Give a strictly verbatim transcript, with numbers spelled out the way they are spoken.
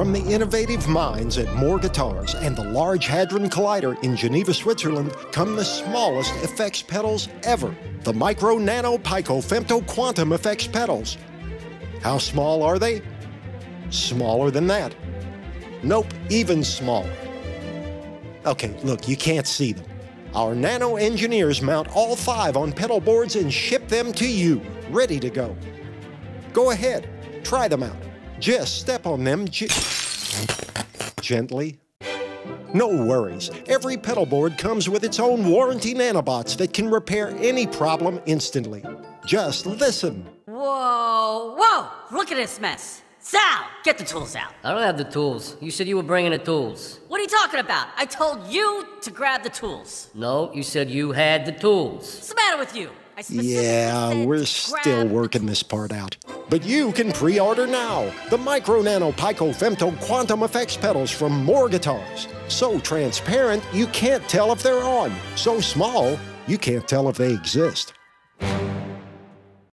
From the innovative minds at Moore Guitars and the Large Hadron Collider in Geneva, Switzerland, come the smallest effects pedals ever, the MicroNanoPicoFemtoQuantum effects pedals. How small are they? Smaller than that. Nope, even smaller. Okay, look, you can't see them. Our nano engineers mount all five on pedal boards and ship them to you, ready to go. Go ahead, try them out. Just step on them ge gently. No worries, every pedal board comes with its own warranty nanobots that can repair any problem instantly. Just listen. Whoa, whoa, look at this mess. Sal, get the tools out. I don't have the tools. You said you were bringing the tools. What are you talking about? I told you to grab the tools. No, you said you had the tools. What's the matter with you? I specifically yeah, said we're still working this part out. But you can pre-order now the MicroNanoPicoFemtoQuantum effects pedals from Moore Guitars. So transparent, you can't tell if they're on. So small, you can't tell if they exist.